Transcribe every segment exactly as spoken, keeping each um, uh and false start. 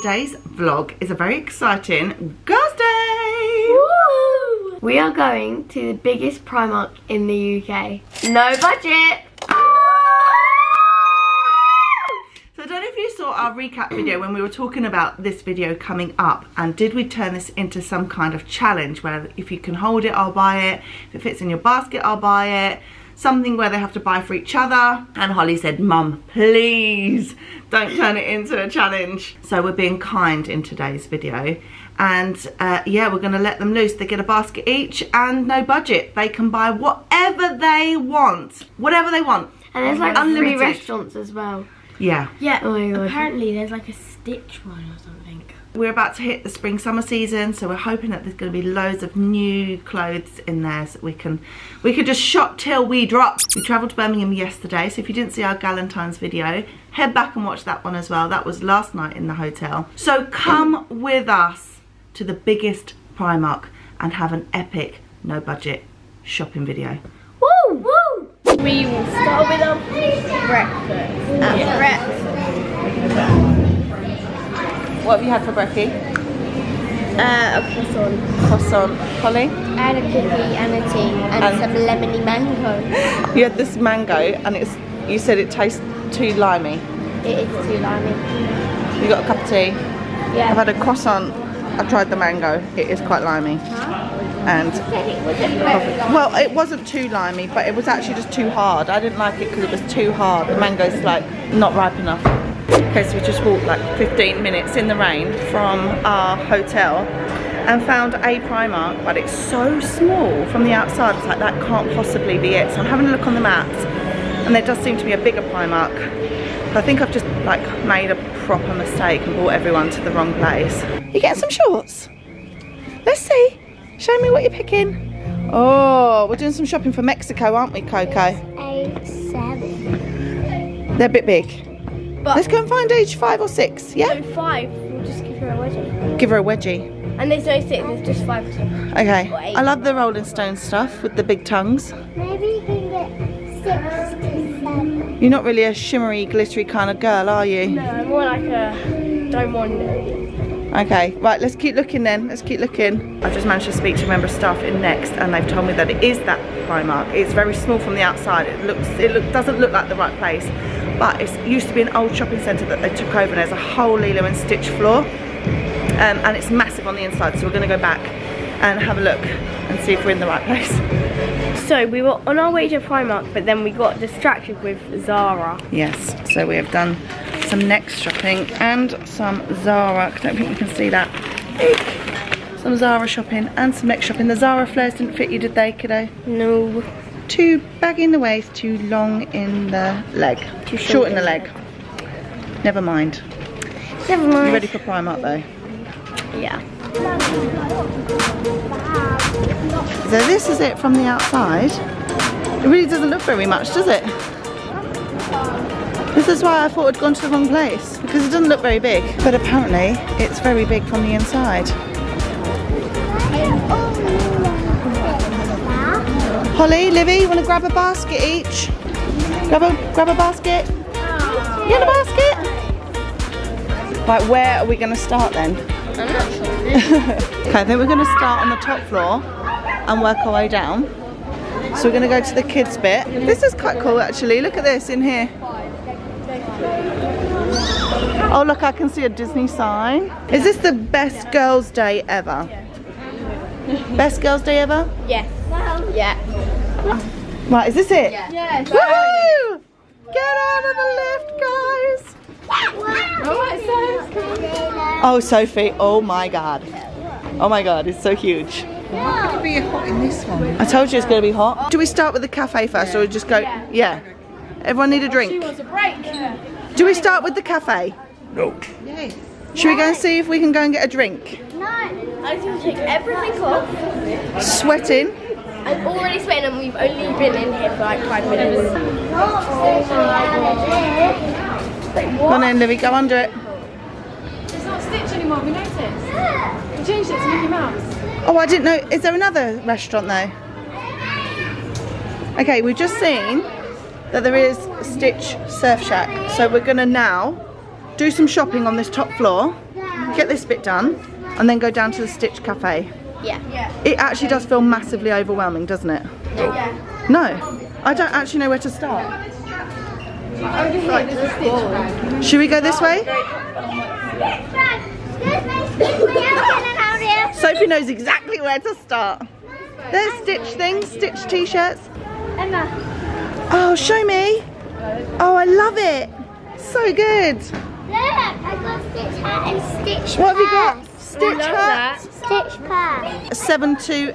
today's vlog is a very exciting Girls' Day! Woo! We are going to the biggest Primark in the U K. No budget! So I don't know if you saw our recap video when we were talking about this video coming up, and did we turn this into some kind of challenge where if you can hold it, I'll buy it, if it fits in your basket, I'll buy it. Something where they have to buy for each other. And Holly said, Mum, please don't turn it into a challenge. So we're being kind in today's video. And uh, yeah, we're gonna let them loose. They get a basket each and no budget. They can buy whatever they want. Whatever they want. And there's like unlimited. Three restaurants as well. Yeah. Yeah, oh my God. Apparently there's like a Stitch one or something. We're about to hit the spring summer season, so we're hoping that there's going to be loads of new clothes in there, so we can we can just shop till we drop. We travelled to Birmingham yesterday, so if you didn't see our Galentine's video, head back and watch that one as well. That was last night in the hotel. So come with us to the biggest Primark and have an epic no budget shopping video. Woo woo! We will start with our breakfast. At yeah. breakfast. What have you had for brekkie? Uh, a croissant. Croissant. Holly? I had a cookie and a tea and, and some lemony mango. You had this mango and it's. You said it tastes too limey. It is too limey. You got a cup of tea? Yeah. I've had a croissant. I tried the mango. It is quite limey. Huh? And it wasn't very limey. Well, it wasn't too limey, but it was actually just too hard. I didn't like it because it was too hard. The mango's like not ripe enough. Okay, so we just walked like fifteen minutes in the rain from our hotel and found a Primark, but it's so small from the outside, it's like that can't possibly be it. So I'm having a look on the maps and there does seem to be a bigger Primark, but I think I've just like made a proper mistake and brought everyone to the wrong place. You getting some shorts? Let's see, show me what you're picking. Oh, we're doing some shopping for Mexico, aren't we, Coco? Eight, seven. They're a bit big. But let's go and find age five or six, yeah? No, five. We'll just give her a wedgie. Give her a wedgie. And there's no six, there's just five or seven. Okay. Or I love the Rolling Stone stuff with the big tongues. Maybe you can get six to seven. You're not really a shimmery, glittery kind of girl, are you? No, I'm more like a don't want it. Okay, right, let's keep looking then. Let's keep looking. I've just managed to speak to a member of staff in Next and they've told me that it is that Primark. It's very small from the outside. It looks, it look, doesn't look like the right place. But it used to be an old shopping centre that they took over and there's a whole Lilo and Stitch floor. Um, and it's massive on the inside, so we're going to go back and have a look and see if we're in the right place. So we were on our way to Primark, but then we got distracted with Zara. Yes, so we have done some Next shopping and some Zara. I don't think we can see that. Eek. Some Zara shopping and some Next shopping. The Zara flares didn't fit you, did they, kiddo? No. Too baggy in the waist, too long in the leg, too short in the leg. Never mind. Never mind. You ready for Primark though? Yeah. So this is it from the outside. It really doesn't look very much, does it? This is why I thought I'd gone to the wrong place, because it doesn't look very big. But apparently it's very big from the inside. Holly, Livy, you want to grab a basket each? Grab a grab a basket. Aww. You want a basket? Right, where are we going to start then? I'm not sure. Okay, I think we're going to start on the top floor and work our way down. So we're going to go to the kids bit. This is quite cool actually. Look at this in here. Oh look, I can see a Disney sign. Is this the best Girls' Day ever? Best Girls' Day ever? Yes. Yeah. Right, is this it? Yeah. Yeah. Woohoo! Get out of the lift, guys! Wow. Oh, Sophie. Oh my God. Oh my God, it's so huge. Why could it be hot in this one? I told you it's going to be hot. Do we start with the cafe first or we just go? Yeah. Everyone need a drink? She wants a break. Do we start with the cafe? No. Yes. Should we go and see if we can go and get a drink? No. I just take everything off. Sweating. I'm already sweating and we've only been in here for like five minutes. Go on then, Livy, go under it. It's not Stitch anymore, we noticed. We changed it to Mickey Mouse. Oh, I didn't know. Is there another restaurant though? Okay, we've just seen that there is Stitch Surf Shack. So we're going to now do some shopping on this top floor get this bit done and then go down to the Stitch Cafe. Yeah. yeah. It actually does feel massively overwhelming, doesn't it? Yeah. No. I don't actually know where to start. Should we go this way? Sophie knows exactly where to start. There's Stitch things, Stitch t-shirts. Emma. Oh, show me. Oh, I love it. So good. Look, I've got Stitch hat and Stitch pants. What have you got? Stitch hat. Stitch pants. seven to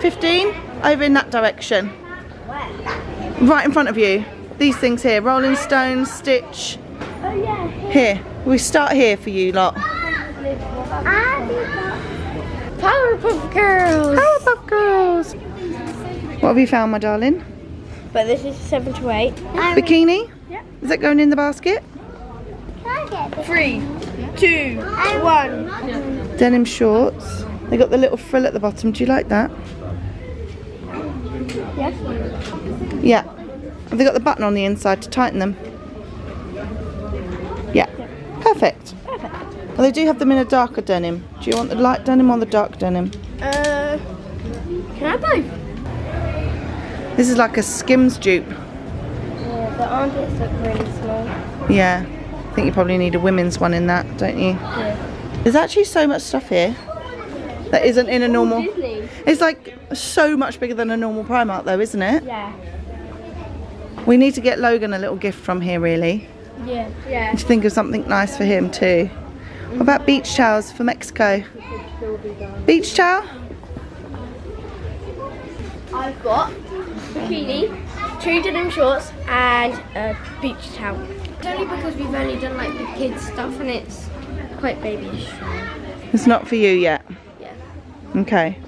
fifteen, over in that direction. Where? Right in front of you. These things here, Rolling Stone, Stitch. Oh yeah. Here. here. We start here for you lot. Powerpuff Girls. Powerpuff Girls. What have you found, my darling? But this is seven to eight. Bikini? Yep. Is that going in the basket? Three, two, one. Denim shorts. They got the little frill at the bottom. Do you like that? Yes. Yeah. Have they got the button on the inside to tighten them? Yeah. Perfect. Perfect. Well, they do have them in a darker denim. Do you want the light denim or the dark denim? Uh, can I buy? This is like a Skims dupe. Yeah, the armpits look really small. Yeah. I think you probably need a women's one in that, don't you? Yeah. There's actually so much stuff here that isn't in a normal... Disney. It's like so much bigger than a normal Primark though, isn't it? Yeah. We need to get Logan a little gift from here, really. Yeah. yeah. To think of something nice for him too. What about beach towels for Mexico? Beach towel? I've got bikini, two denim shorts and a beach towel. It's only because we've only done like the kids stuff and it's quite babyish. It's not for you yet? Yeah. Okay.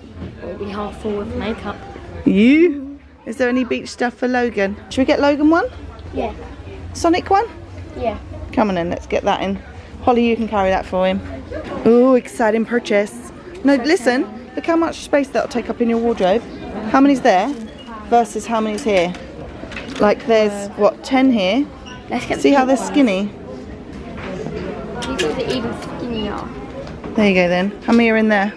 It'll be half full with makeup. You? Is there any beach stuff for Logan? Should we get Logan one? Yeah. Sonic one? Yeah. Come on in, let's get that in. Holly, you can carry that for him. Ooh, exciting purchase. No, listen, look how much space that'll take up in your wardrobe. How many's there versus how many's here? Like there's, what, ten here? Let's get See the how they're skinny? These are the even skinnier. There you go then. How many are in there?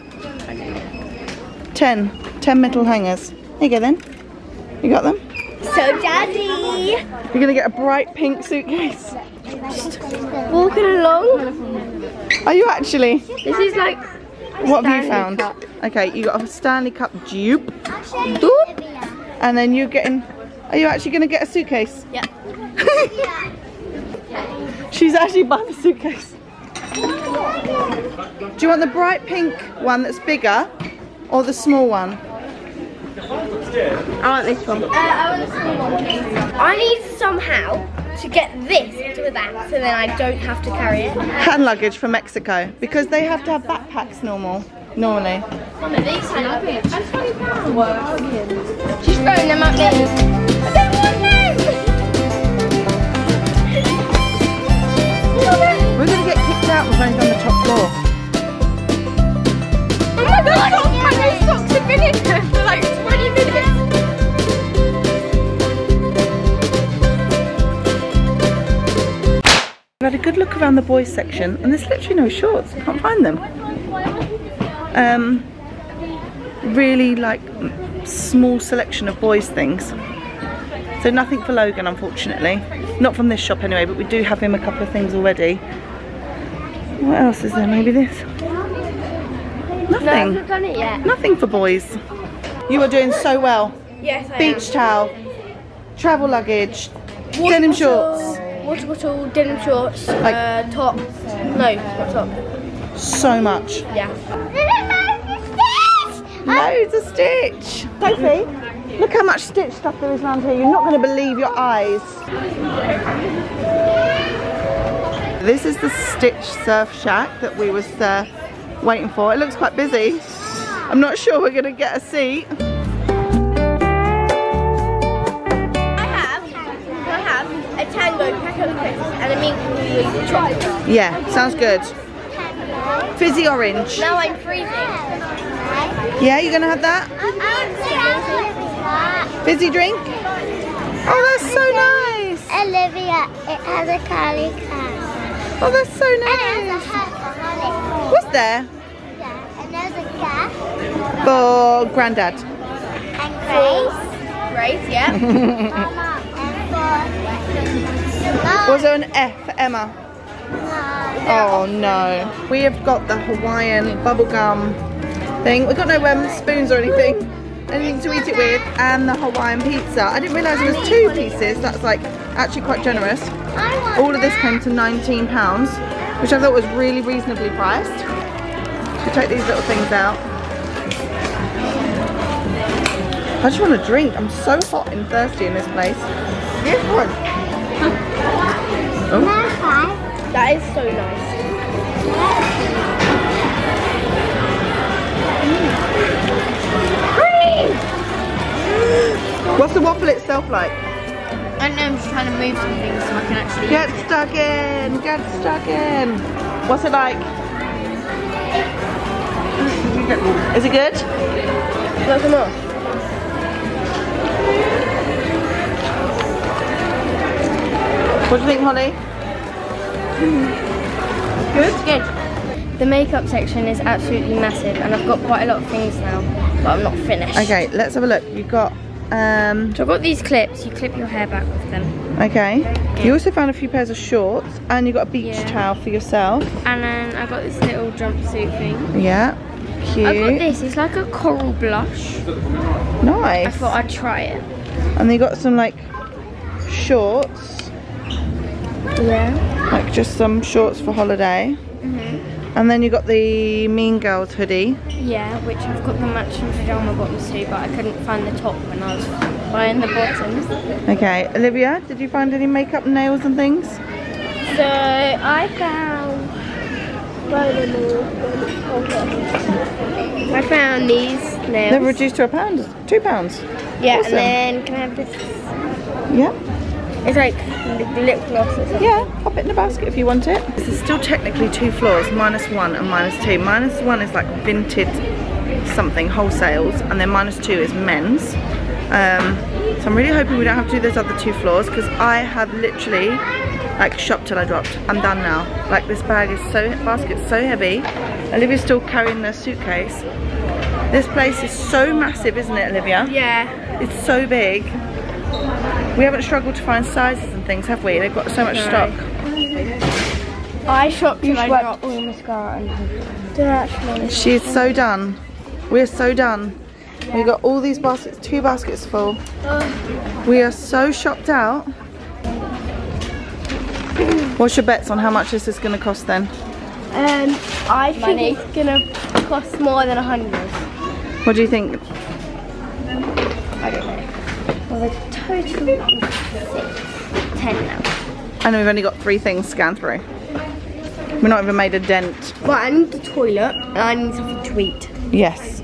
Ten. Ten metal hangers. There you go then. You got them? So daddy! You're going to get a bright pink suitcase. Just walking along. Are you actually? This is like What Stanley have you found? Cup. Okay, you got a Stanley Cup dupe. And then you're getting... Are you actually going to get a suitcase? Yeah. She's actually buying a suitcase. Do you want the bright pink one that's bigger or the small one? I want this one. Uh, I want a small one, please. I need somehow to get this to that, so then I don't have to carry it. Hand luggage for Mexico, because they have to have backpacks normal, normally. One of these hand luggage. That's twenty pounds. She's throwing them at me. I don't want them! We're going to get kicked out when we're on the top floor. Oh my god, my new socks have been in there for like twenty minutes. I've had a good look around the boys section and there's literally no shorts, I can't find them. Um, really like small selection of boys things. So nothing for Logan, unfortunately. Not from this shop anyway, but we do have him a couple of things already. What else is there? Maybe this? Nothing. No, I haven't done it yet. Nothing for boys. You are doing so well. Yes, I Beach am. towel, travel luggage, Water denim shorts. Water bottle, denim shorts, like, uh, top. No, not top. So much. Yeah. Loads of Stitch! Sophie, look how much Stitch stuff there is around here. You're not going to believe your eyes. This is the Stitch Surf Shack that we was uh, waiting for. It looks quite busy. I'm not sure we're going to get a seat. And I mean, chocolate. Yeah, sounds good. Fizzy orange. Now I'm freezing. Yeah, you're gonna have that? I want fizzy drink. Oh, that's so nice. Olivia, it has a curly can. Oh, that's so nice. there? Yeah, and there's a cat. For Grandad. And Grace. Grace, yeah. Mama, and for... Was there an F for Emma? No. Oh no. We have got the Hawaiian bubblegum thing. We've got no um, spoons or anything. Anything to eat it with. And the Hawaiian pizza. I didn't realise there was two pieces. That's like actually quite generous. All of this came to nineteen pounds, which I thought was really reasonably priced. Should take these little things out. I just want a drink. I'm so hot and thirsty in this place. Here's one. Oh. That is so nice. What's the waffle itself like? I don't know, I'm just trying to move some things so I can actually get stuck in, get stuck in. What's it like? Is it good? Not so much. What do you think, Holly? Good? Good. The makeup section is absolutely massive and I've got quite a lot of things now, but I'm not finished. Okay, let's have a look. You've got Um, so I've got these clips, you clip your hair back with them. Okay. Yeah. You also found a few pairs of shorts and you got a beach yeah. towel for yourself. And then I got this little jumpsuit thing. Yeah. Cute. I got this, it's like a coral blush. Nice. I thought I'd try it. And they got some like shorts. Yeah. Like just some shorts for holiday. Mm-hmm. And then you got the Mean Girls hoodie. Yeah, which I've got the matching pyjama bottoms too, but I couldn't find the top when I was buying the bottoms. Okay, Olivia, did you find any makeup, nails and things? So, I found... I found these nails. They're reduced to a pound, two pounds. Yeah, awesome. And then, can I have this? Yeah. It's like lip gloss or something. Yeah, pop it in the basket if you want it. This is still technically two floors, minus one and minus two. Minus one is like vintage something, wholesales, and then minus two is men's. Um, so I'm really hoping we don't have to do those other two floors because I have literally like shopped till I dropped. I'm done now. Like this bag is so, basket's so heavy. Olivia's still carrying their suitcase. This place is so massive, isn't it, Olivia? Yeah. It's so big. We haven't struggled to find sizes and things, have we? They've got so much no. stock. I shopped till I dropped all mascara and she is so done. We're so done. Yeah. We've got all these baskets, two baskets full. Oh. We are so shopped out. What's your bets on how much this is going to cost then? Um, I think Money. it's going to cost more than a hundred. What do you think? I don't know. Well, the total is six, ten now. And we've only got three things to scan through. We've not even made a dent. Well, I need the toilet and I need something to eat. Yes.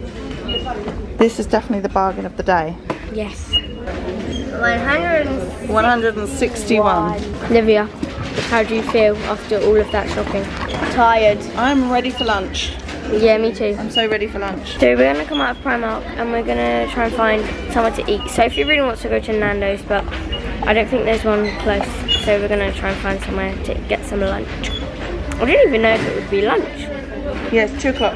This is definitely the bargain of the day. Yes. one hundred sixty-one. Olivia, how do you feel after all of that shopping? Tired. I'm ready for lunch. Yeah, me too. I'm so ready for lunch. So we're gonna come out of Primark and we're gonna try and find somewhere to eat. Sophie really wants to go to Nando's, but I don't think there's one close. So we're gonna try and find somewhere to get some lunch. I didn't even know if it would be lunch. Yeah, it's two o'clock.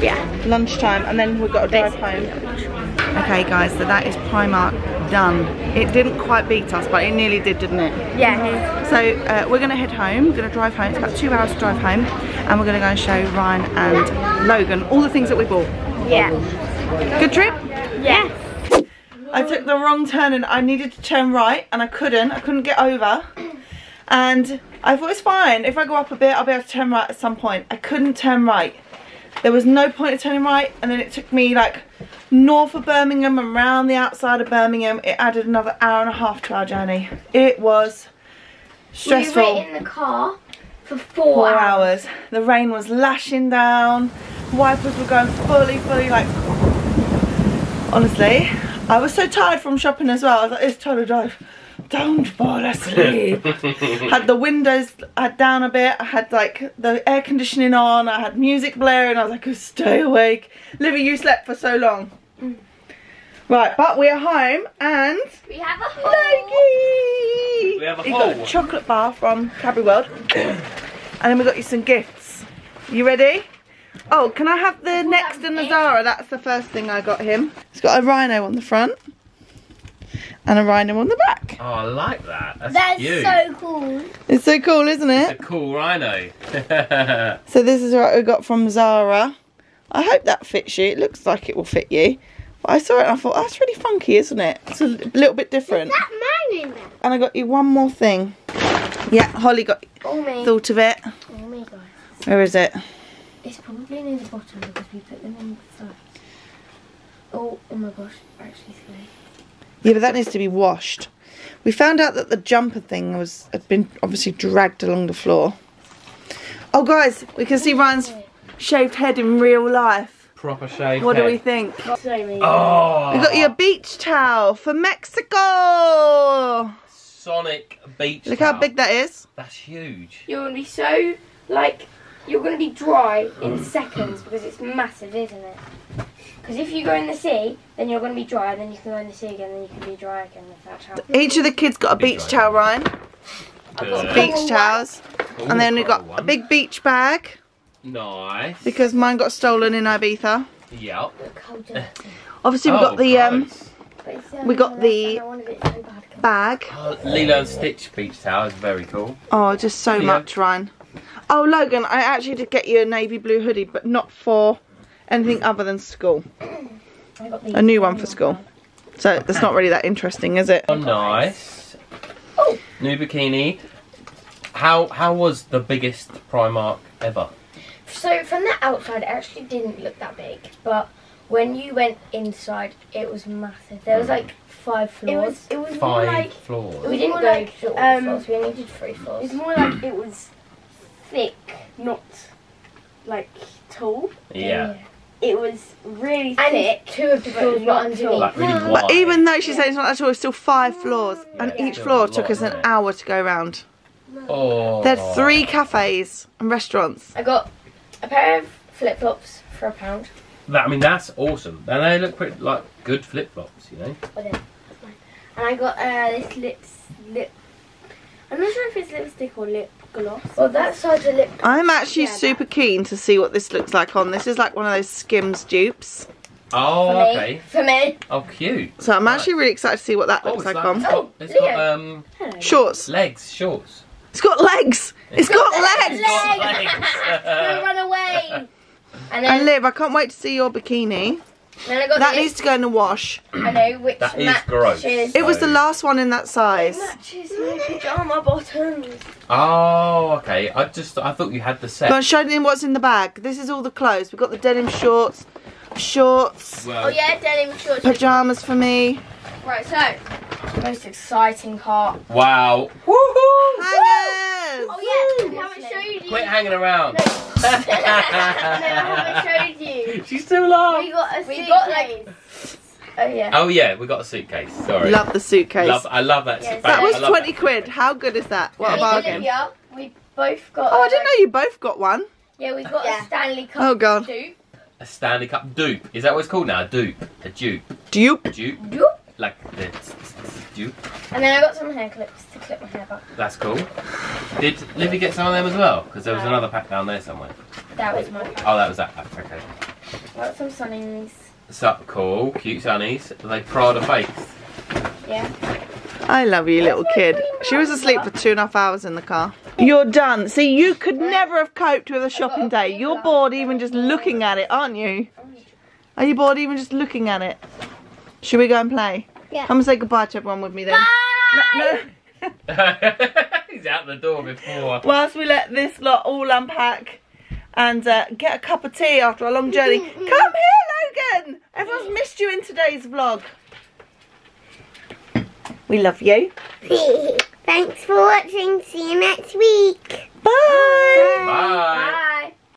Yeah. Lunchtime, and then we've got to drive Basically home. Lunch. Okay guys, so that is Primark done. It didn't quite beat us, but it nearly did, didn't it? Yeah. So uh, we're gonna head home, we're gonna drive home. It's about two hours to drive home. And we're gonna go and show Ryan and Logan all the things that we bought. Yeah. Good trip? Yes. I took the wrong turn and I needed to turn right and I couldn't, I couldn't get over. And I thought it's fine, if I go up a bit, I'll be able to turn right at some point. I couldn't turn right. There was no point of turning right, and then it took me like north of Birmingham and round the outside of Birmingham. It added another hour and a half to our journey. It was stressful. We were in the car for four, four hours. hours. The rain was lashing down. Wipers were going fully, fully like. Honestly, I was so tired from shopping as well. I was like, it's time to drive. Don't fall asleep. Had the windows had down a bit. I had like the air conditioning on. I had music blaring. I was like, oh, stay awake. Livy, you slept for so long. Mm. Right, but we're home and we have a haul. Loki. We have a haul. You got a chocolate bar from Cadbury World, and then we got you some gifts. You ready? Oh, can I have the Next and the Zara? That's the first thing I got him. It's got a rhino on the front and a rhino on the back. Oh, I like that. That's, That's cute. So cool. It's so cool, isn't it? It's a cool rhino. So this is what we got from Zara. I hope that fits you. It looks like it will fit you. But I saw it and I thought, oh, that's really funky, isn't it? It's a little bit different. Is that mine in there? And I got you one more thing. Yeah, Holly got oh, me. thought of it. Oh my God. Where is it? It's probably near the bottom because we put them in the sides. Oh, oh my gosh, actually three. Yeah, but that needs to be washed. We found out that the jumper thing was had been obviously dragged along the floor. Oh guys, we can see Ryan's shaved head in real life. Proper shaved What head. do we think? Oh. We got your beach towel for Mexico. Sonic beach Look towel. How big that is. That's huge. You're gonna be so like you're gonna be dry in seconds because it's massive, isn't it? Because if you go in the sea, then you're going to be dry, and then you can go in the sea again, and then you can be dry again with that towel. Each of the kids got a beach towel, Ryan. I've got beach towels. Ooh, and then we got one. a big beach bag. Nice. Because mine got stolen in Ibiza. Yep. Obviously, we got oh, the um, we got the bag. Oh, Lilo and Stitch beach towel is very cool. Oh, just so Lilo. much, Ryan. Oh, Logan, I actually did get you a navy blue hoodie, but not for anything other than school. A new one for school. So that's not really that interesting, is it? Oh, nice. Oh, new bikini. How how was the biggest Primark ever? So from the outside, it actually didn't look that big, but when you went inside, it was massive. There was like five floors. It was, it was five more like, floors. We didn't go like, short um, floors. We only did three floors. It's more like it was thick, not like tall. Yeah. yeah. It was really thick. And it, two of the floors were underneath. Like really but even though she yeah. said it's not that tall, it's still five floors. Yeah, and yeah. each floor lot, took us an hour to go round. Oh. They had three cafes and restaurants. I got a pair of flip-flops for a pound. That, I mean, that's awesome. And they look pretty, like, good flip-flops, you know? Oh, yeah. That's mine. And I got uh, this lips, lip... I'm not sure if it's lipstick or lip gloss. Well, that side's a lip gloss. I'm actually yeah, super that. keen to see what this looks like on. This is like one of those Skims dupes. Oh, for okay. Me. For me. Oh, cute. So I'm nice. actually really excited to see what that oh, looks like, like on. It's got, it's got um, shorts. Legs, shorts. It's got legs. It's got legs. It's got legs. It's gonna run away. And, then, and Liv, I can't wait to see your bikini. Then I got that this. needs to go in the wash. I know, which that matches. Is gross. It so. was the last one in that size. It matches my pyjama bottoms. Oh, okay. I just, I thought you had the set. Go on, show them what's in the bag. This is all the clothes. We've got the denim shorts, shorts. Well, oh yeah, denim shorts. Pyjamas for me. Right, so, most exciting part. Wow. Woohoo! Hangers! Oh yeah, Woo. I haven't showed you. Quit hanging around. No. no, I haven't showed you. She's still alive. We got a suitcase. We got, like, oh yeah. Oh yeah, we got a suitcase. Sorry. Love the suitcase. Love, I love that. Yes. That was twenty that. quid. How good is that? What yeah. a bargain. Yeah, we both got. Oh, I didn't know you both got one. Yeah, we got yeah. a Stanley Cup. Oh God. Dupe. A Stanley Cup dupe. Is that what it's called now? A dupe. A dupe. Dupe. A dupe. Dupe. Like the dupe. And then I got some hair clips to clip my hair back. That's cool. Did Livy get some of them as well? Because there was no. another pack down there somewhere. That was my pack. Oh, that was that pack, okay. I got some sunnies. So cool, cute sunnies. Are they Prada fakes? Yeah. I love you, That's little kid. She was asleep for two and a half hours in the car. You're done. See, you could yeah. never have coped with a shopping day. You're bored even just looking at it, aren't you? Are you bored even just looking at it? Should we go and play? Yeah. Come and say goodbye to everyone with me then. Bye! No, no. He's out the door before. Whilst we let this lot all unpack and uh, get a cup of tea after a long journey. Come here, Logan! Everyone's missed you in today's vlog. We love you. Thanks for watching. See you next week. Bye! Bye! Bye. Bye.